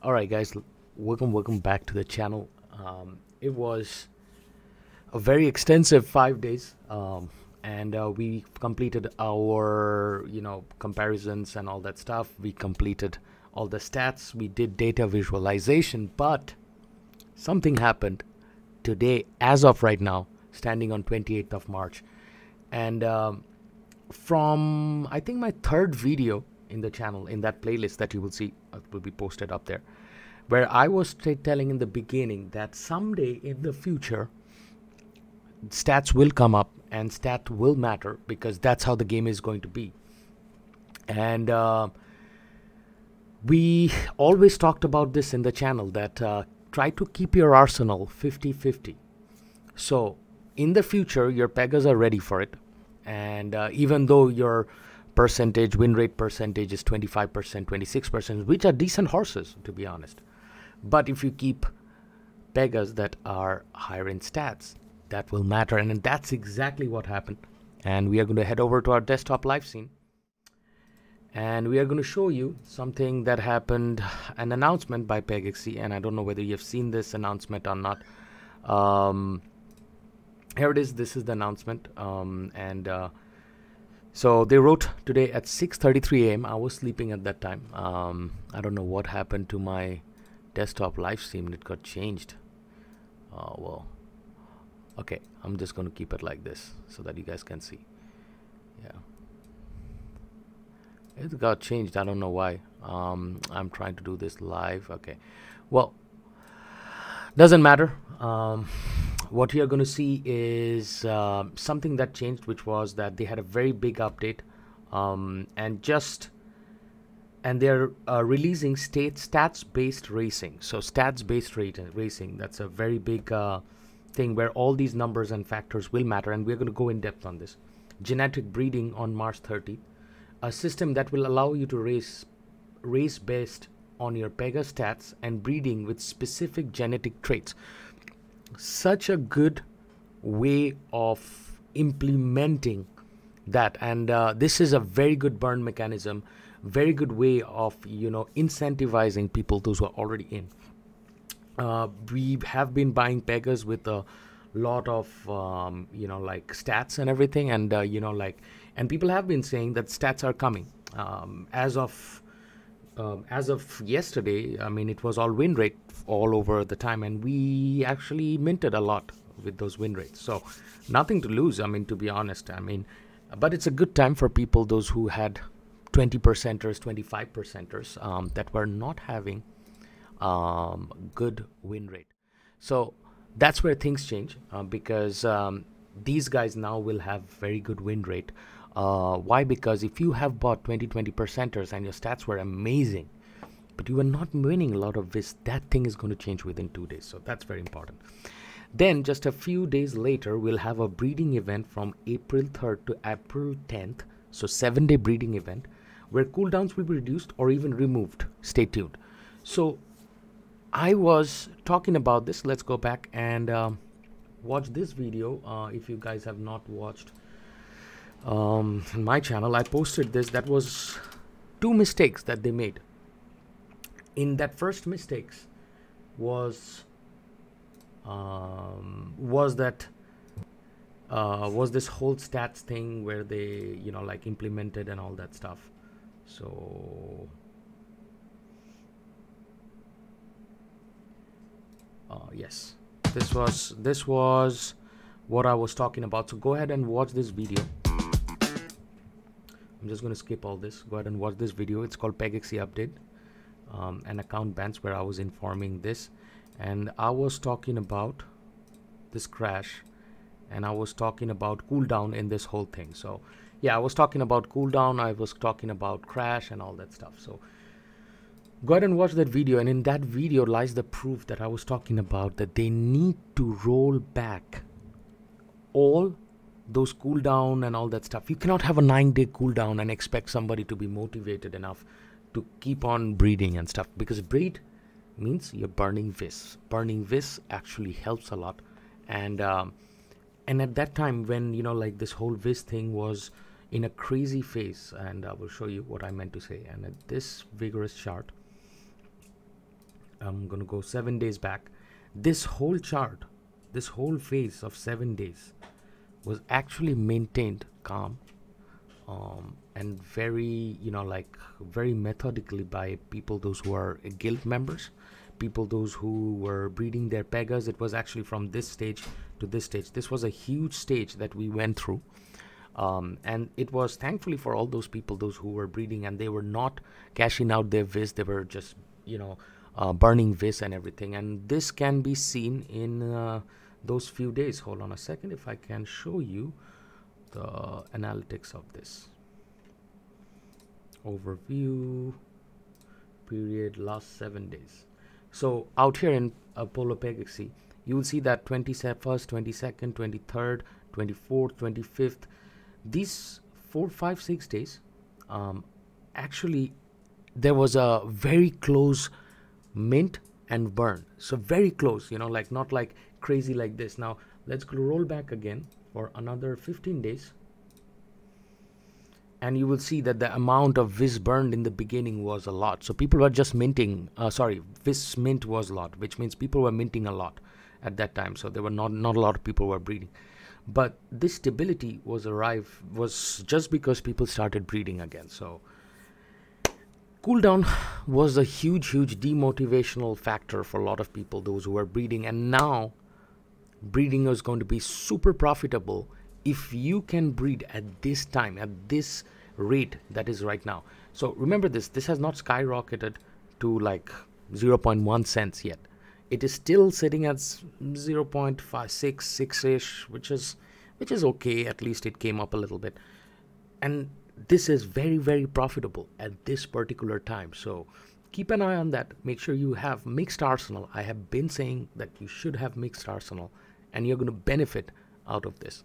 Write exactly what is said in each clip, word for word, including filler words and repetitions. All right, guys, welcome welcome back to the channel. Um, it was a very extensive five days, um, and uh, we completed our you know comparisons and all that stuff. We completed all the stats, we did data visualization, but something happened today, as of right now, standing on twenty-eighth of March, and um, from I think my third video in the channel, in that playlist that you will see, it will be posted up there, where I was telling in the beginning that someday in the future stats will come up and stat will matter, because that's how the game is going to be. And uh, we always talked about this in the channel, that uh, try to keep your arsenal fifty fifty, so in the future your Pegas are ready for it. And uh, even though your percentage win rate percentage is twenty-five percent, twenty-six percent, which are decent horses, to be honest, but if you keep Pegas that are higher in stats, that will matter. And, and that's exactly what happened. And we are going to head over to our desktop live scene, and we are going to show you something that happened, an announcement by Pegaxy. And I don't know whether you've seen this announcement or not. Um, here it is. This is the announcement. Um, and uh, So they wrote today at six thirty-three A M I was sleeping at that time. Um, I don't know what happened to my desktop live stream. It got changed. Oh, well. Okay, I'm just going to keep it like this so that you guys can see. Yeah. It got changed. I don't know why. Um, I'm trying to do this live. Okay. Well, doesn't matter. Um, what you're going to see is uh, something that changed, which was that they had a very big update, um, and just and they're uh, releasing state stats based racing. So stats based racing, that's a very big uh, thing where all these numbers and factors will matter, and we're going to go in depth on this. Genetic breeding on March thirtieth, a system that will allow you to race race based on your Pega stats and breeding with specific genetic traits. Such a good way of implementing that, and uh, this is a very good burn mechanism, very good way of you know incentivizing people, those who are already in. Uh, we have been buying Pegas with a lot of um, you know like stats and everything, and uh, you know like and people have been saying that stats are coming. Um, as of Um, as of yesterday, I mean, it was all win rate all over the time, and we actually minted a lot with those win rates. So nothing to lose, I mean, to be honest. I mean, but it's a good time for people, those who had twenty percenters, twenty-five percenters, um, that were not having um, good win rate. So that's where things change, uh, because um, these guys now will have very good win rate. Uh, why? Because if you have bought twenty, twenty percenters and your stats were amazing, but you were not winning a lot of V I S, that thing is going to change within two days. So that's very important. Then just a few days later, we'll have a breeding event from April third to April tenth. So seven day breeding event where cooldowns will be reduced or even removed. Stay tuned. So I was talking about this. Let's go back and um, watch this video. Uh, if you guys have not watched um in my channel, I posted this. That was two mistakes that they made. In that first mistakes was um was that uh was this whole stats thing where they you know like implemented and all that stuff. So uh yes, this was this was what I was talking about. So go ahead and watch this video. I'm just going to skip all this. Go ahead and watch this video. It's called Pegaxy Update, um, and account bans, where I was informing this, and I was talking about this crash, and I was talking about cooldown in this whole thing. So yeah, I was talking about cooldown. I was talking about crash and all that stuff. So go ahead and watch that video. And in that video lies the proof that I was talking about, that they need to roll back all those cooldown and all that stuff. You cannot have a nine day cooldown and expect somebody to be motivated enough to keep on breeding and stuff, because breed means you're burning V I S. Burning V I S actually helps a lot. And um, and at that time when you know like this whole V I S thing was in a crazy phase, and I will show you what I meant to say. And at this vigorous chart, I'm gonna go seven days back. This whole chart, this whole phase of seven days was actually maintained calm um, and very, you know, like very methodically by people, those who are uh, guild members, people, those who were breeding their Pegas. It was actually from this stage to this stage. This was a huge stage that we went through. Um, and it was thankfully for all those people, those who were breeding and they were not cashing out their V I S. They were just, you know, uh, burning V I S and everything. And this can be seen in uh, those few days. Hold on a second. If I can show you the analytics of this. Overview period, last seven days. So out here in Apollo Pegaxy, you will see that twenty-first, twenty-second, twenty-third, twenty-fourth, twenty-fifth, these four, five, six days, um, actually there was a very close mint and burn. So very close, you know, like not like crazy like this. Now let's roll back again for another fifteen days. And you will see that the amount of V I S burned in the beginning was a lot. So people were just minting, uh, sorry, V I S mint was a lot, which means people were minting a lot at that time. So there were not, not a lot of people were breeding. But this stability was arrived was just because people started breeding again. So cooldown was a huge, huge demotivational factor for a lot of people, those who were breeding. And now breeding is going to be super profitable if you can breed at this time, at this rate that is right now. So remember this, this has not skyrocketed to like zero point one cents yet. It is still sitting at zero point five six six-ish, which is which is okay. At least it came up a little bit. And this is very, very profitable at this particular time. So keep an eye on that. Make sure you have mixed arsenal. I have been saying that you should have mixed arsenal and you're going to benefit out of this.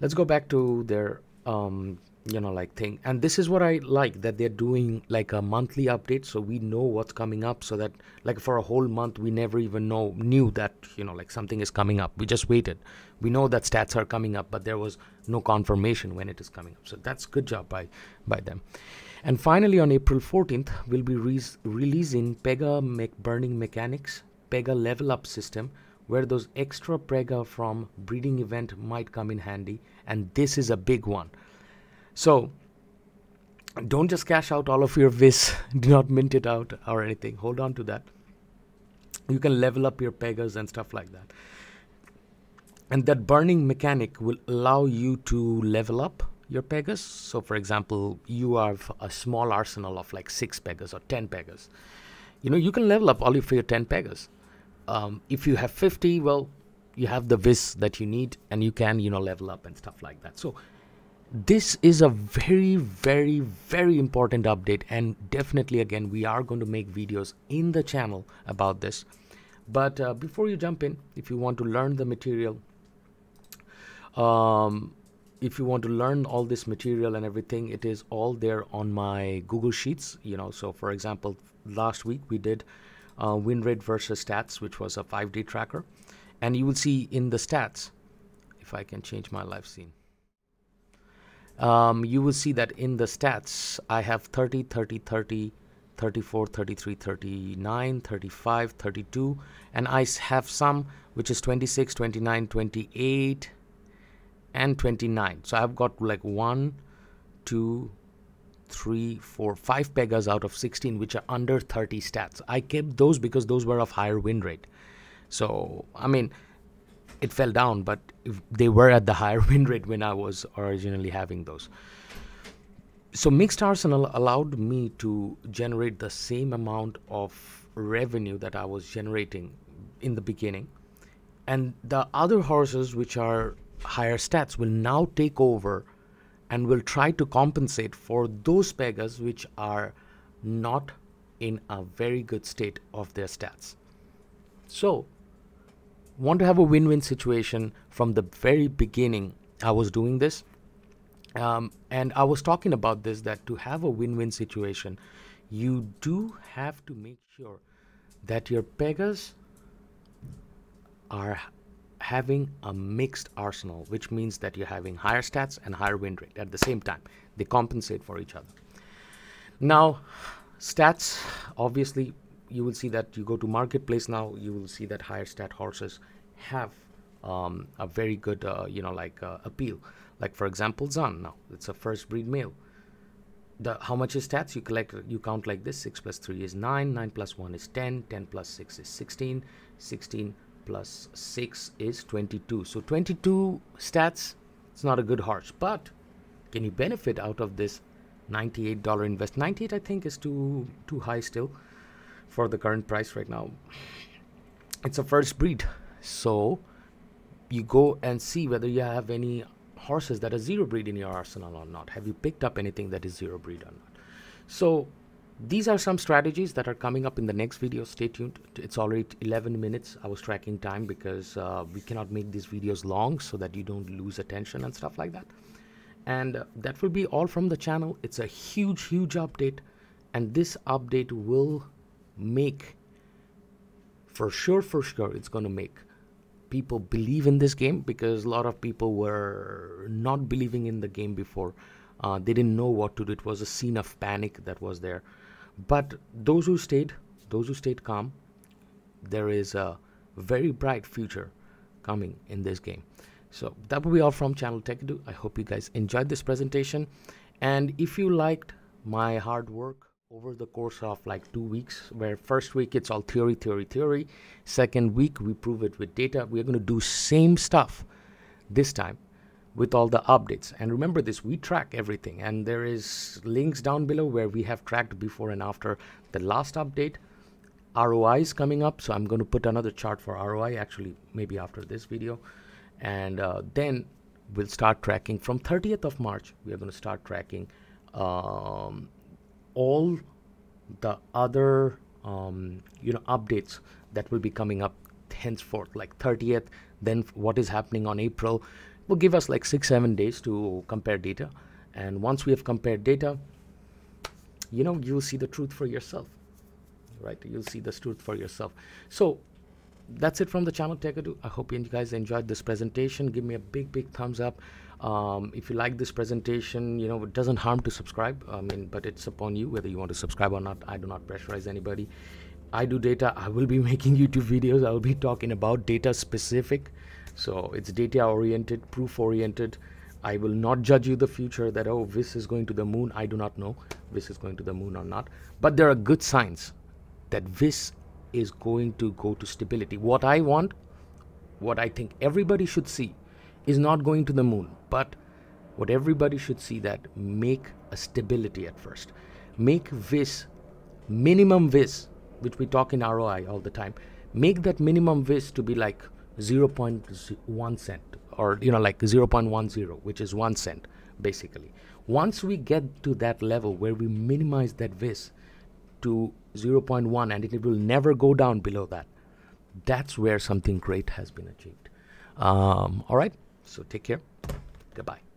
Let's go back to their, um, you know, like thing. And this is what I like, that they're doing like a monthly update. So we know what's coming up, so that like for a whole month, we never even know knew that, you know, like something is coming up. We just waited. We know that stats are coming up, but there was no confirmation when it is coming up. So that's good job by, by them. And finally, on April fourteenth, we'll be re releasing Pega me burning mechanics, Pega level up system, where those extra Pega from breeding event might come in handy. And this is a big one. So don't just cash out all of your V I S. Do not mint it out or anything. Hold on to that. You can level up your Pegas and stuff like that. And that burning mechanic will allow you to level up your Pegas. So for example, you have a small arsenal of like six Pegas or ten Pegas. You know, you can level up all of your ten Pegas. Um, if you have fifty, well, you have the V I S that you need and you can, you know, level up and stuff like that. So this is a very, very, very important update. And definitely, again, we are going to make videos in the channel about this. But uh, before you jump in, if you want to learn the material, um, if you want to learn all this material and everything, it is all there on my Google Sheets, you know. So for example, last week we did Uh, win rate versus stats, which was a five-day tracker. And you will see in the stats, if I can change my live scene, um, you will see that in the stats, I have thirty, thirty, thirty, thirty-four, thirty-three, thirty-nine, thirty-five, thirty-two, and I have some, which is twenty-six, twenty-nine, twenty-eight, and twenty-nine. So I've got like one, two, three, four, five Pegas out of sixteen, which are under thirty stats. I kept those because those were of higher win rate. So, I mean, it fell down, but if they were at the higher win rate when I was originally having those. So mixed arsenal allowed me to generate the same amount of revenue that I was generating in the beginning. And the other horses, which are higher stats, will now take over and will try to compensate for those Pegas which are not in a very good state of their stats. So, want to have a win-win situation. From the very beginning, I was doing this. Um, and I was talking about this, that to have a win-win situation, you do have to make sure that your Pegas are having a mixed arsenal, which means that you're having higher stats and higher win rate at the same time. They compensate for each other. Now, stats, obviously, you will see that you go to marketplace now, you will see that higher stat horses have um, a very good, uh, you know, like uh, appeal. Like for example, Zan now, it's a first breed male. The, how much is stats you collect, you count like this: six plus three is nine, nine plus one is ten, ten plus six is sixteen, sixteen plus six is twenty-two. So twenty-two stats, it's not a good horse, but can you benefit out of this ninety-eight dollar invest? ninety-eight I think is too too high still for the current price right now. It's a first breed, so you go and see whether you have any horses that are zero breed in your arsenal or not. Have you picked up anything that is zero breed or not? So these are some strategies that are coming up in the next video. Stay tuned. It's already eleven minutes. I was tracking time because uh, we cannot make these videos long so that you don't lose attention and stuff like that. And uh, that will be all from the channel. It's a huge huge update, and this update will make for sure for sure it's going to make people believe in this game, because a lot of people were not believing in the game before. Uh, they didn't know what to do. It was a scene of panic that was there. But those who stayed, those who stayed calm, there is a very bright future coming in this game. So that will be all from channel Techado. I hope you guys enjoyed this presentation. And if you liked my hard work over the course of like two weeks, where first week it's all theory theory theory, second week we prove it with data, we're going to do same stuff this time with all the updates. And remember this, we track everything, and there is links down below where we have tracked before and after the last update. R O I is coming up, so I'm going to put another chart for R O I actually maybe after this video, and uh, then we'll start tracking from thirtieth of March. We are going to start tracking um, all the other um, you know updates that will be coming up henceforth, like thirtieth, then what is happening on April. Will give us like six seven days to compare data, and once we have compared data, you know you'll see the truth for yourself, right? You'll see the truth for yourself. So that's it from the channel Techado. I hope you guys enjoyed this presentation. Give me a big big thumbs up. Um, if you like this presentation, you know, it doesn't harm to subscribe. I mean, but it's upon you whether you want to subscribe or not. I do not pressurize anybody. I do data. I will be making YouTube videos. I will be talking about data specific. So it's data oriented, proof oriented. I will not judge you the future that, oh, V I S is going to the moon. I do not know V I S is going to the moon or not. But there are good signs that V I S is going to go to stability. What I want, what I think everybody should see, is not going to the moon, but what everybody should see, that make a stability at first. Make V I S, minimum V I S, which we talk in R O I all the time, make that minimum V I S to be like zero point one cent, or you know like zero point one zero, which is one cent basically. Once we get to that level where we minimize that V I S to zero point one and it will never go down below that, that's where something great has been achieved. Um, all right. So take care. Goodbye.